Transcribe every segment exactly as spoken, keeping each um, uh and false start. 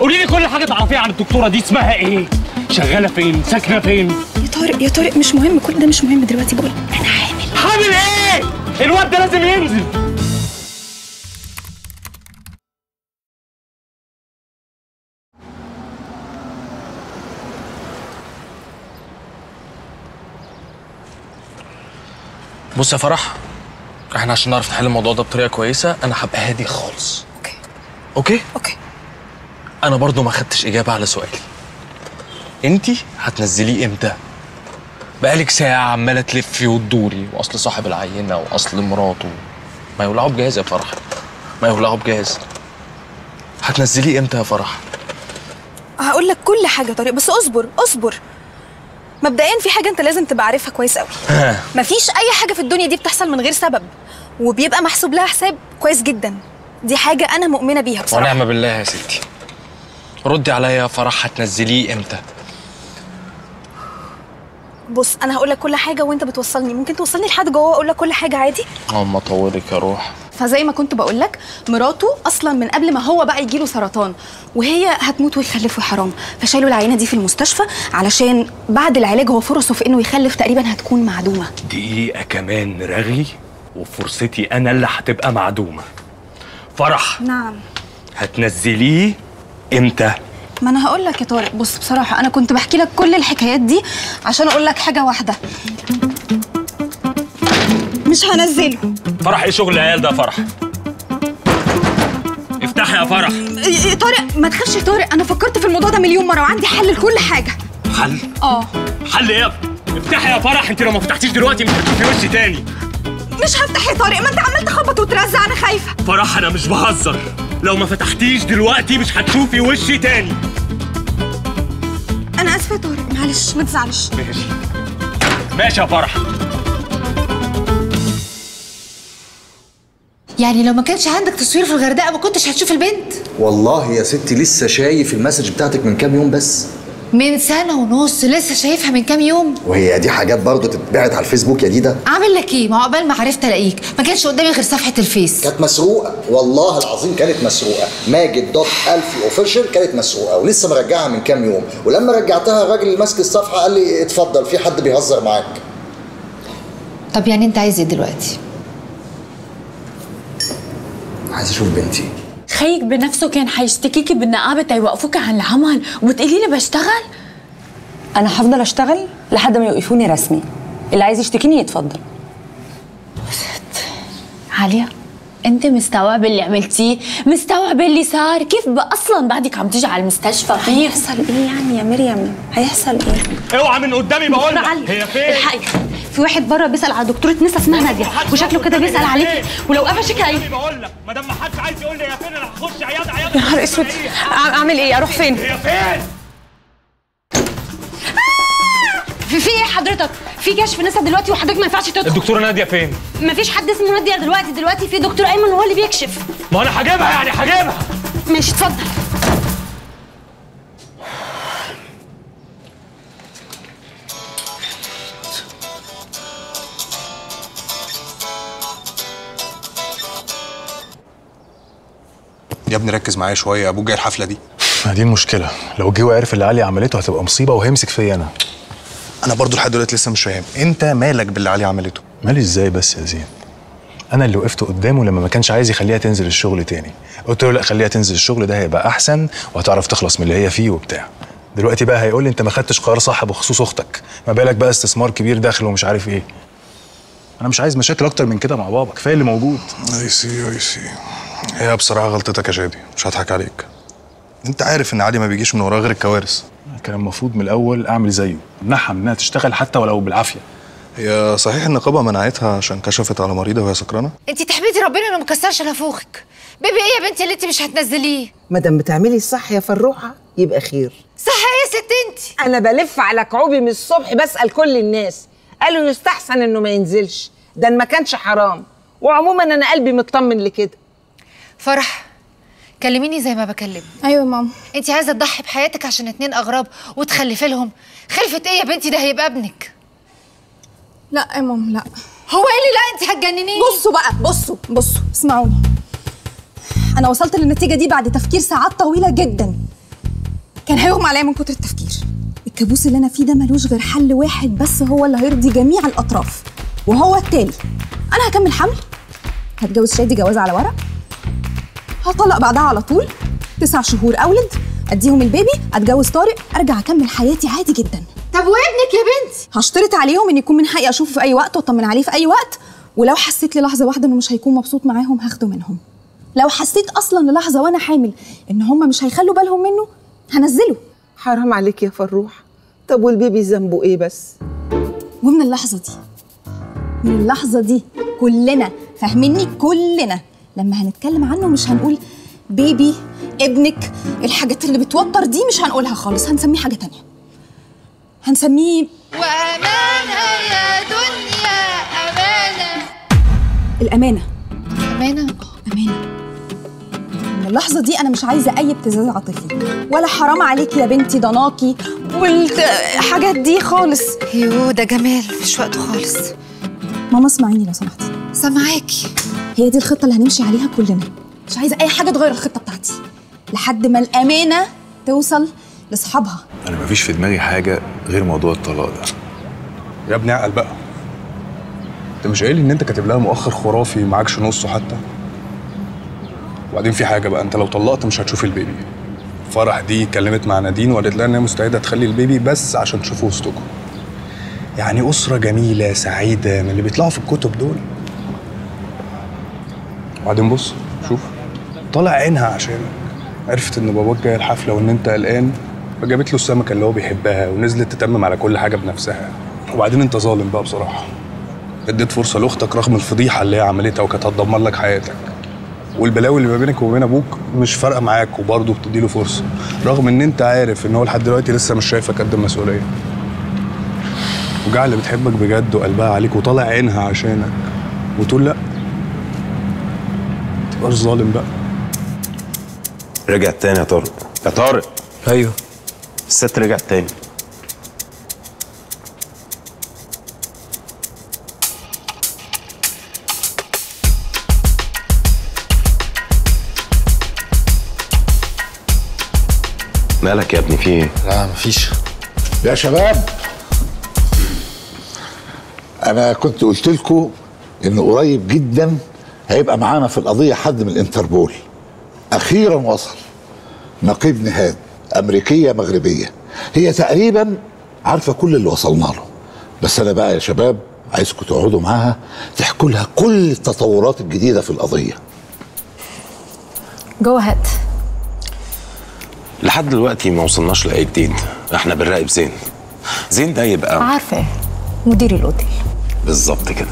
قولي لي كل حاجه تعرفيها عن الدكتوره دي، اسمها ايه؟ شغاله فين؟ ساكنه فين؟ يا طارق يا طارق مش مهم، كل ده مش مهم دلوقتي. بقول انا حامل. حامل ايه؟ الواد ده لازم ينزل. بص يا فرح، احنا عشان نعرف نحل الموضوع ده بطريقه كويسه انا هبقى هادي خالص. اوكي اوكي اوكي انا برضو ما خدتش اجابه على سؤالي، انتي هتنزليه امتى؟ بقالك ساعه عماله تلفي وتدوري، واصل صاحب العينه واصل مراته، ما يولعوا بجهاز يا فرح، ما يولعوا بجهاز. هتنزليه امتى يا فرح؟ هقول لك كل حاجه يا طارق، بس اصبر اصبر. مبدئيا في حاجه انت لازم تبقى عارفها كويس قوي، مفيش اي حاجه في الدنيا دي بتحصل من غير سبب، وبيبقى محسوب لها حساب كويس جدا. دي حاجه انا مؤمنه بيها بصراحه. ونعم بالله يا ستي. ردي عليا يا فرح، هتنزليه امتى؟ بص انا هقول لك كل حاجه وانت بتوصلني، ممكن توصلني لحد جوه واقول لك كل حاجه عادي. اما طولك يا روح. فزي ما كنت بقول لك، مراته اصلا من قبل ما هو بقى يجيله سرطان، وهي هتموت ويخلف وحرام، فشالوا العينه دي في المستشفى علشان بعد العلاج هو فرصه في انه يخلف تقريبا هتكون معدومه. دقيقه كمان رغي وفرصتي انا اللي هتبقى معدومه. فرح. نعم. هتنزليه امتى؟ ما انا هقول لك يا طارق. بص بصراحه انا كنت بحكي لك كل الحكايات دي عشان اقول لك حاجه واحده، مش هنزله. فرح ايه شغل العيال ده يا فرح؟ افتحي يا فرح. يا طارق ما تخافش يا طارق، انا فكرت في الموضوع ده مليون مره وعندي حل لكل حاجه. حل؟ اه حل ايه؟ افتحي يا فرح، انت لو ما فتحتيش دلوقتي مش هتفتحي وشي تاني. مش هفتح يا طارق، ما انت عمال تخبط وترزع، انا خايفه. فرح انا مش بهزر، لو ما فتحتيش دلوقتي مش هتشوفي وشي تاني. انا اسفه يا طارق، معلش ما تزعلش. ماشي ماشي يا فرح. يعني لو ما كانش عندك تصوير في الغردقه ما كنتش هتشوف البنت؟ والله يا ستي لسه شايف المسج بتاعتك من كام يوم بس. من سنه ونص لسه شايفها من كام يوم. وهي دي حاجات برضه تتبعت على الفيسبوك يا ديدا. عامل لك ايه؟ ما عقبال ما عرفت الاقيك ما كانش قدامي غير صفحه الفيس. كانت مسروقه والله العظيم، كانت مسروقه. ماجد دوت الفي اوفيشال كانت مسروقه ولسه مرجعها من كام يوم، ولما رجعتها الراجل اللي ماسك الصفحه قال لي اتفضل في حد بيهزر معاك. طب يعني انت عايز ايه دلوقتي؟ عايز اشوف بنتي. خيك بنفسه كان هيشتكيكي بالنقابه هيوقفوكي عن العمل وتقولي لي بشتغل. انا هفضل اشتغل لحد ما يوقفوني رسمي، اللي عايز يشتكيني يتفضل. ست عاليه، انت مستوعب اللي عملتيه؟ مستوعب اللي صار؟ كيف بقى اصلا بعدك عم تيجي على المستشفى؟ هيحصل ايه يعني يا مريم؟ هيحصل ايه؟ اوعى من قدامي بقول لك. هي فين؟ الحقيقة في واحد بره بيسال على دكتوره نسا اسمها ناديه وشكله كده بيسال عليكي، ولو قفشك هي بقول لك ما دام ما حدش عايز يقول لي يا فين انا هخش عياده عياده. يا نهار اسود، اعمل ايه؟ اروح فين؟ هي فين؟ في في ايه حضرتك؟ في كشف نسا دلوقتي وحضرتك ما ينفعش تدخل. الدكتوره ناديه فين؟ مفيش حد اسمه ناديه دلوقتي، دلوقتي في دكتور ايمن هو اللي بيكشف. ما انا هجيبها يعني هجيبها. ماشي اتفضل. يا ابني ركز معايا شويه، ابوك جاي الحفله دي. ما دي المشكله، لو جه وعرف اللي علي عملته هتبقى مصيبه وهيمسك فيا انا. انا برضو لحد دلوقتي لسه مش فاهم انت مالك باللي علي عملته. مالي ازاي بس يا زين؟ انا اللي وقفت قدامه لما ما كانش عايز يخليها تنزل الشغل تاني، قلت له لا خليها تنزل الشغل ده هيبقى احسن وهتعرف تخلص من اللي هي فيه وبتاع. دلوقتي بقى هيقول لي انت ما خدتش قرار صح بخصوص اختك، ما بالك بقى استثمار كبير داخل ومش عارف ايه. انا مش عايز مشاكل اكتر من كده مع بابا، كفايه اللي موجود. اي سي اي سي. هي بصراحه غلطتك يا شادي، مش هضحك عليك. انت عارف ان علي ما بيجيش من وراه غير الكوارث. كان المفروض من الاول اعمل زيه، امنعها منها تشتغل حتى ولو بالعافيه. هي صحيح النقابه منعتها عشان كشفت على مريضه وهي سكرانه؟ انت تحمدي ربنا انه ما كسرش نافوخك. بيبي ايه يا بنتي اللي انت مش هتنزليه؟ ما دام بتعملي الصح يا فروحه يبقى خير. صح يا ست انت. انا بلف على كعوبي من الصبح بسال كل الناس، قالوا يستحسن انه ما ينزلش، ده ما كانش حرام. وعموما انا قلبي مطمن لكده. فرح كلميني زي ما بكلمك. ايوه يا ماما. انت عايزه تضحي بحياتك عشان اتنين اغراب وتخلفي لهم؟ خلفت ايه يا بنتي؟ ده هيبقى ابنك. لا يا ماما لا. هو ايه اللي لا؟ انت هتجننيني. بصوا بقى بصوا بصوا اسمعوني، انا وصلت للنتيجه دي بعد تفكير ساعات طويله جدا. كان هيغمى عليا من كتر التفكير. الكابوس اللي انا فيه ده ملوش غير حل واحد بس، هو اللي هيرضي جميع الاطراف، وهو التالي: انا هكمل حمل، هتجوز شادي جواز على ورق، هطلق بعدها على طول، تسع شهور اولد، اديهم البيبي، اتجوز طارق، ارجع اكمل حياتي عادي جدا. طب وابنك يا بنتي؟ هشترط عليهم ان يكون من حقي اشوفه في اي وقت واطمن عليه في اي وقت، ولو حسيت للحظه واحده انه مش هيكون مبسوط معاهم هاخده منهم. لو حسيت اصلا للحظه وانا حامل ان هم مش هيخلوا بالهم منه هنزله. حرام عليك يا فروح، طب والبيبي ذنبه ايه بس؟ ومن اللحظه دي من اللحظه دي كلنا فاهميني، كلنا لما هنتكلم عنه مش هنقول بيبي، ابنك، الحاجات اللي بتوتر دي مش هنقولها خالص، هنسميه حاجه تانية، هنسميه وامانه. يا دنيا امانه، الامانه امانه امانه. من اللحظه دي انا مش عايزه اي ابتزاز عاطفي، ولا حرام عليك يا بنتي ضناكي والحاجات دي خالص. يوه ده جمال، مفيش وقت خالص. ماما اسمعيني لو سمحتي. سامعاكي. هي دي الخطه اللي هنمشي عليها كلنا، مش عايزه اي حاجه تغير الخطه بتاعتي لحد ما الامانه توصل لاصحابها. انا مفيش في دماغي حاجه غير موضوع الطلاق ده. يا ابني عقل بقى، انت مش قايل ان انت كاتب لها مؤخر خرافي معاكش نصه حتى؟ وبعدين في حاجه بقى، انت لو طلقت مش هتشوفي البيبي. فرح دي اتكلمت مع نادين وقالت لها انها مستعده تخلي البيبي بس عشان تشوفوا وسطكم. يعني اسره جميله سعيده من اللي بيطلعوا في الكتب دول. وبعدين بص شوف، طالع عينها عشانك، عرفت ان باباك جاي الحفله وان انت قلقان فجابت له السمكه اللي هو بيحبها ونزلت تتمم على كل حاجه بنفسها. وبعدين انت ظالم بقى بصراحه، اديت فرصه لاختك رغم الفضيحه اللي هي عملتها وكانت هتدمر لك حياتك، والبلاوي اللي ما بينك وبين ابوك مش فارقه معاك وبرضه بتدي له فرصه رغم ان انت عارف ان هو لحد دلوقتي لسه مش شايفك قد المسؤوليه. وجع اللي بتحبك بجد وقلبها عليك وطالع عينها عشانك وتقول لا، متبقاش ظالم بقى. رجع تاني يا طارق. يا طارق. ايوه الست رجعت تاني. مالك يا ابني، في ايه؟ لا مفيش. يا شباب انا كنت قلت لكم ان قريب جدا هيبقى معانا في القضيه حد من الانتربول. اخيرا وصل نقيب نهاد، امريكيه مغربيه، هي تقريبا عارفه كل اللي وصلنا له. بس انا بقى يا شباب عايزكم تقعدوا معاها تحكوا لها كل التطورات الجديده في القضيه. جو هات. لحد دلوقتي ما وصلناش لاي جديد، احنا بنراقب زين. زين ده يبقى عارفه مدير الاوتيل بالظبط كده.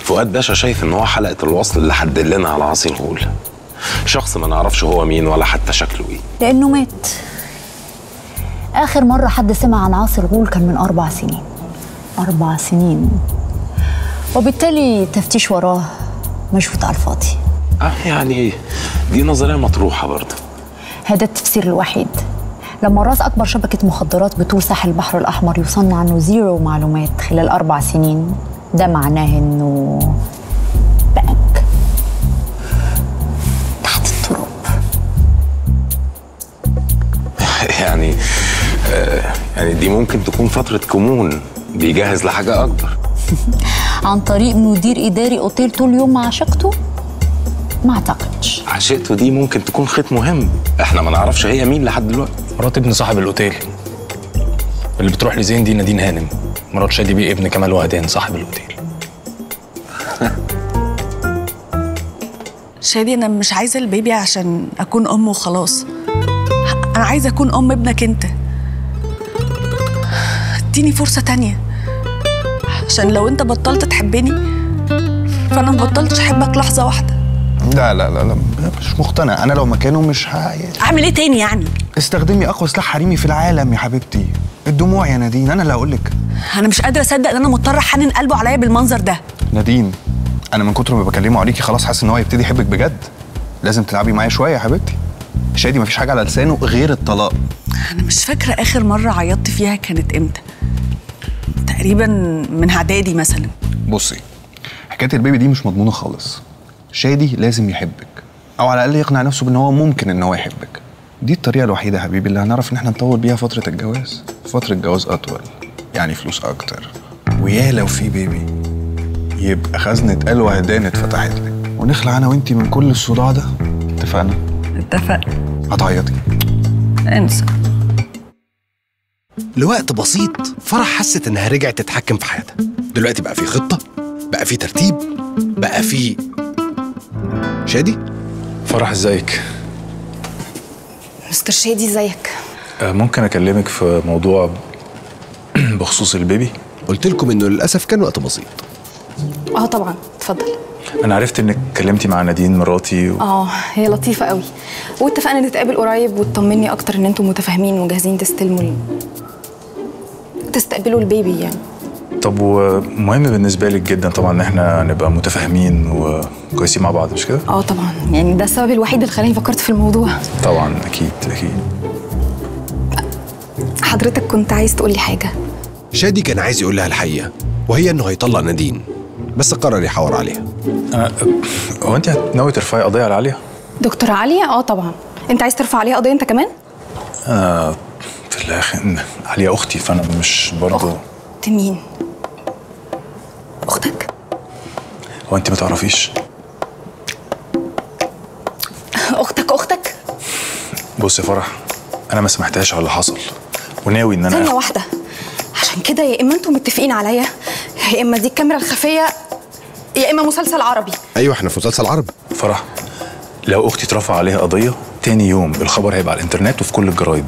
فؤاد باشا شايف ان هو حلقه الوصل اللي حد لنا على عاصي الغول، شخص ما نعرفش هو مين ولا حتى شكله ايه، لانه مات. اخر مره حد سمع عن عاصي الغول كان من اربع سنين. اربع سنين وبالتالي تفتيش وراه مشفوت على الفاضي. اه يعني دي نظريه مطروحه برضه. هذا التفسير الوحيد. لما راس أكبر شبكة مخدرات بطول ساحل البحر الأحمر يصنع عنه زيرو معلومات خلال أربع سنين، ده معناه إنه بقى تحت التراب. يعني آه يعني دي ممكن تكون فترة كمون بيجهز لحاجة أكبر. عن طريق مدير إداري أوتيل طول يوم مع عشيقته؟ ما اعتقدش. عشيقته دي ممكن تكون خيط مهم، احنا ما نعرفش هي مين لحد دلوقتي. مرات ابن صاحب الاوتيل اللي بتروح لزين دي نادين هانم مرات شادي بيه، ابن كمال وهدان صاحب الاوتيل. شادي انا مش عايزه البيبي عشان اكون ام وخلاص، انا عايزه اكون ام ابنك انت. اديني فرصه تانية، عشان لو انت بطلت تحبني فانا ما بطلتش احبك لحظه واحده. لا لا لا لا مش مقتنع، انا لو مكانه مش هعيش. اعمل ايه تاني يعني؟ استخدمي اقوى سلاح حريمي في العالم يا حبيبتي، الدموع يا نادين. انا اللي هقول لك. انا مش قادره اصدق ان انا مضطره احنن قلبه عليا بالمنظر ده. نادين انا من كتر ما بكلمه عليكي خلاص حاسس ان هو هيبتدي يحبك بجد. لازم تلعبي معايا شويه يا حبيبتي. شادي مفيش حاجه على لسانه غير الطلاق. انا مش فاكره اخر مره عيطت فيها كانت امتى، تقريبا من اعدادي مثلا. بصي حكايه البيبي دي مش مضمونه خالص. شادي لازم يحبك، او على الاقل يقنع نفسه بان هو ممكن ان هو يحبك. دي الطريقة الوحيدة يا حبيبي اللي هنعرف ان احنا نطول بيها فترة الجواز. فترة الجواز أطول يعني فلوس أكتر، ويا لو في بيبي يبقى خزنة قلوة هدانة اتفتحت لك، ونخلع أنا وأنتي من كل الصداع ده. اتفقنا؟ اتفقنا. هتعيطي؟ انسى. لوقت بسيط فرح حست إنها رجعت تتحكم في حياتها. دلوقتي بقى في خطة، بقى في ترتيب، بقى في شادي. فرح ازيك؟ مستر شادي ازيك؟ ممكن أكلمك في موضوع بخصوص البيبي؟ قلت لكم إنه للأسف كان وقت بسيط. اه طبعا اتفضل. أنا عرفت إنك اتكلمتي مع نادين مراتي و... اه هي لطيفة قوي، واتفقنا نتقابل قريب، وتطمني أكتر إن أنتم متفاهمين وجاهزين تستلموا ال... تستقبلوا البيبي يعني. طب ومهم بالنسبة لك جدا طبعا إن احنا نبقى متفاهمين وكويسين مع بعض مش كده؟ اه طبعا، يعني ده السبب الوحيد اللي خلاني فكرت في الموضوع. طبعا أكيد أكيد. حضرتك كنت عايز تقول لي حاجة؟ شادي كان عايز يقول لها الحقيقة، وهي إنه هيطلع نادين، بس قرر يحاور عليها. أه هو أنت ناوي ترفعي قضية على عليا؟ دكتورة عليا؟ أه طبعا. أنت عايز ترفع عليها قضية أنت كمان؟ أه في الآخر عليا أختي، فأنا مش برضه. أخت مين؟ أختك؟ هو أنت ما تعرفيش؟ أختك أختك؟ بص يا فرح، أنا ما سمحتهاش على اللي حصل، وناوي إن أنا ثانية واحدة، عشان كده يا إما أنتم متفقين عليا، يا إما دي الكاميرا الخفية، يا إما مسلسل عربي. أيوه إحنا في مسلسل عربي. فرح، لو أختي اترفع عليها قضية، تاني يوم الخبر هيبقى على الإنترنت وفي كل الجرايد.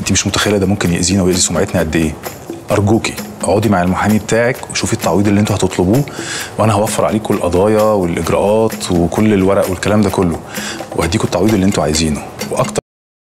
أنت مش متخيلة ده ممكن يأذينا ويأذي سمعتنا قد إيه. أرجوكي اقعدي مع المحامي بتاعك وشوفي التعويض اللي أنتوا هتطلبوه، وأنا هوفر عليكم القضايا والإجراءات وكل الورق والكلام ده كله، وهديكوا التعويض اللي أنتوا عايزينه، وأكتر